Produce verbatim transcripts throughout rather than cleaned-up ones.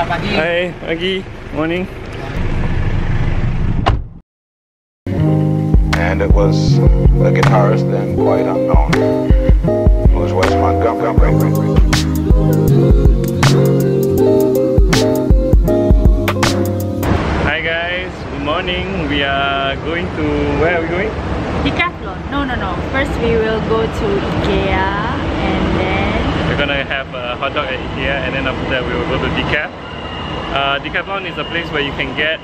Selamat pagi. Hai, pagi. Morning. And it was a guitarist then quite unknown. It was West Montgomery. Hi guys, good morning. We are going to, where are we going? Decathlon. No, no, no. First we will go to Ikea and then... We're gonna have a hot dog at Ikea and then after that we will go to Decathlon. Uh, Decathlon is a place where you can get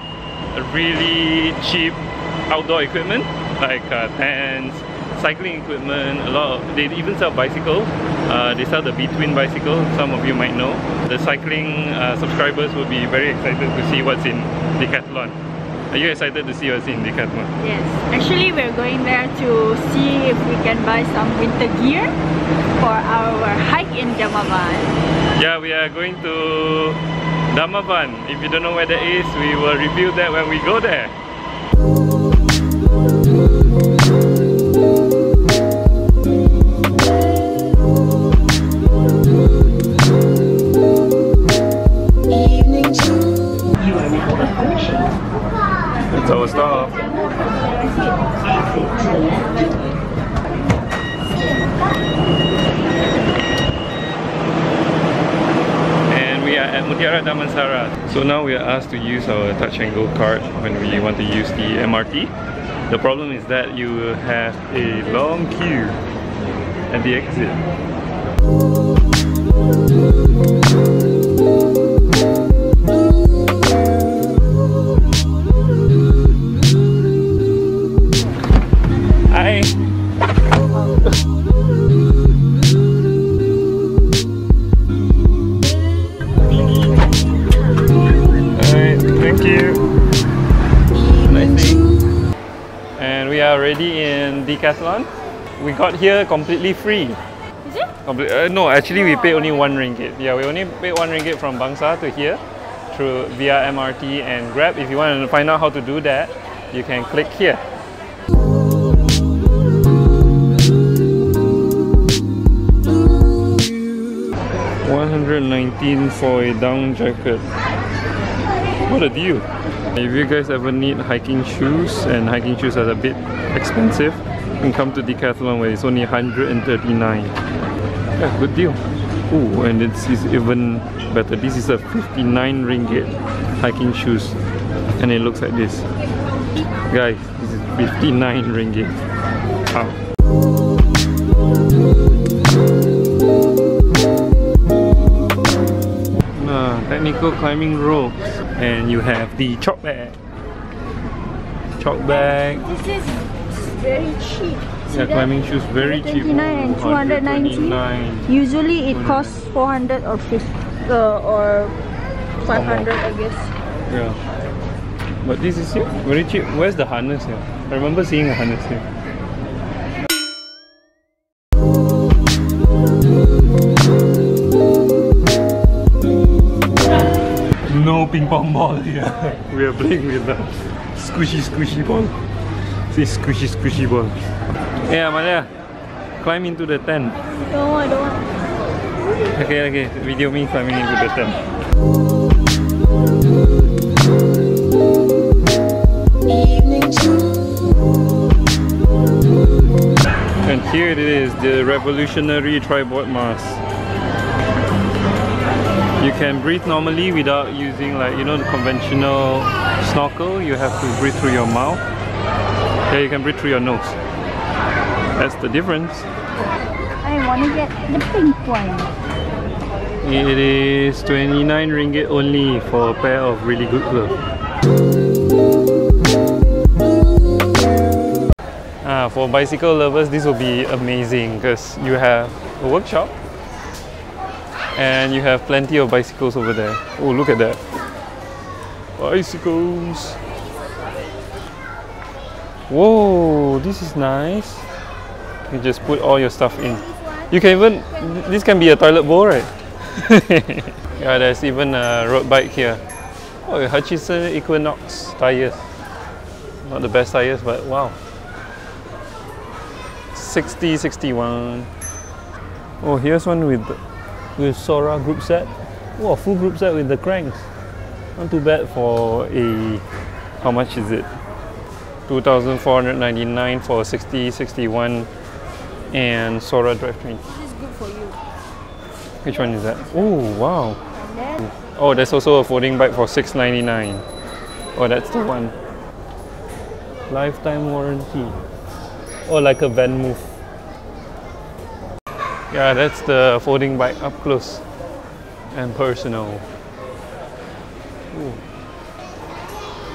a really cheap outdoor equipment like uh, tents, cycling equipment, a lot of, they even sell bicycles. Uh, they sell the B-twin bicycle, some of you might know. The cycling uh, subscribers will be very excited to see what's in Decathlon. Are you excited to see what's in Decathlon? Yes, actually we're going there to see if we can buy some winter gear for our hike in Jamaman. Yeah, we are going to Damansara. If you don't know where that is, we will review that when we go there. So we'll stop. And we are at Mutiara Damansara. So now we are asked to use our Touch 'n Go card when we want to use the M R T. The problem is that you will have a long queue at the exit. Already in Decathlon. We got here completely free. Is it? Comple uh, no, actually no. We paid only one ringgit. Yeah, we only paid one ringgit from Bangsar to here through via M R T and Grab. If you want to find out how to do that, you can click here. one hundred nineteen for a down jacket. What a deal! If you guys ever need hiking shoes, and hiking shoes are a bit expensive, you can come to Decathlon where it's only one hundred thirty-nine. Yeah, good deal. Ooh, and this is even better. This is a fifty-nine ringgit hiking shoes, and it looks like this. Guys, this is fifty-nine ringgit. Wow. Technical climbing ropes, and you have the chalk bag. Chalk bag. This is very cheap. See yeah, climbing shoes very cheap. Twenty-nine and two hundred ninety. Usually it costs four hundred or fifty uh, or five hundred, I guess. Yeah. But this is here very cheap. Where's the harness here? I remember seeing a harness here. Ping pong ball here. We are playing with the squishy squishy ball. See, squishy squishy ball. Hey Amalia, climb into the tent. No, I don't want. Okay, okay, video me climbing into the tent. And here it is, the revolutionary tripod mask. You can breathe normally without using, like, you know, the conventional snorkel. You have to breathe through your mouth. Yeah, you can breathe through your nose. That's the difference. I want to get the pink one. It is twenty-nine ringgit only for a pair of really good gloves. Ah, for bicycle lovers, this will be amazing because you have a workshop. And you have plenty of bicycles over there. Oh, look at that. Bicycles. Whoa, this is nice. You just put all your stuff in. You can even, this can be a toilet bowl, right? Yeah, there's even a road bike here. Oh, a Hutchinson Equinox tires. Not the best tires, but wow. sixty, sixty-one. Oh, here's one with... with Sora group set. Wow, full group set with the cranks. Not too bad for a... how much is it? two thousand four hundred ninety-nine for sixty, sixty-one and Sora drivetrain. This is good for you. Which one is that? Oh, wow. Then... oh, there's also a folding bike for six ninety-nine. Oh, that's the one. Lifetime warranty. Or oh, like a van move. Yeah, that's the folding bike up close and personal. Ooh.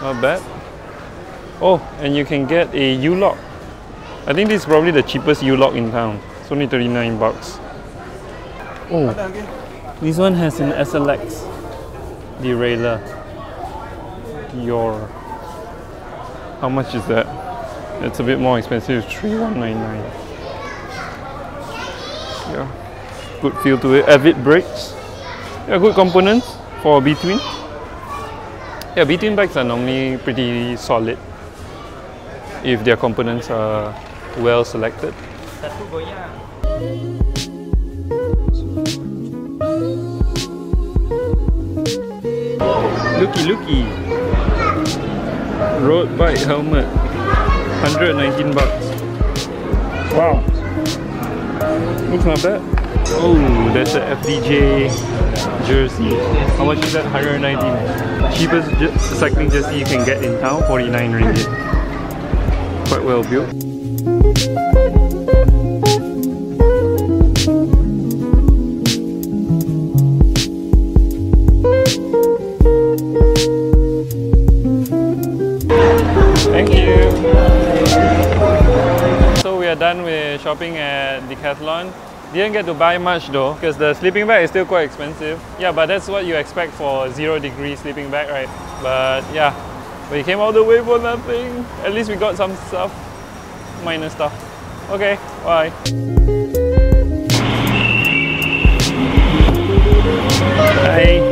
Not bad. Oh, and you can get a U-lock. I think this is probably the cheapest U-lock in town. It's only thirty-nine bucks. Oh, this one has an S L X derailleur. Your... how much is that? It's a bit more expensive, three thousand one hundred ninety-nine. Yeah, good feel to it. Avid brakes. Yeah, good components for B-twin. Yeah, B-twin bikes are normally pretty solid if their components are well selected. Looky looky! Road bike helmet, one hundred nineteen bucks. Wow! Looks not bad. Oh, that's the F D J jersey. How much is that? one hundred nineteen. Cheapest je cycling jersey you can get in town, forty-nine ringgit. Quite well built. Thank you. So we are done with shopping at Decathlon. Didn't get to buy much though, because the sleeping bag is still quite expensive. Yeah, but that's what you expect for zero degree sleeping bag, right? But yeah. We came all the way for nothing. At least we got some stuff, minor stuff. Okay, bye. Bye.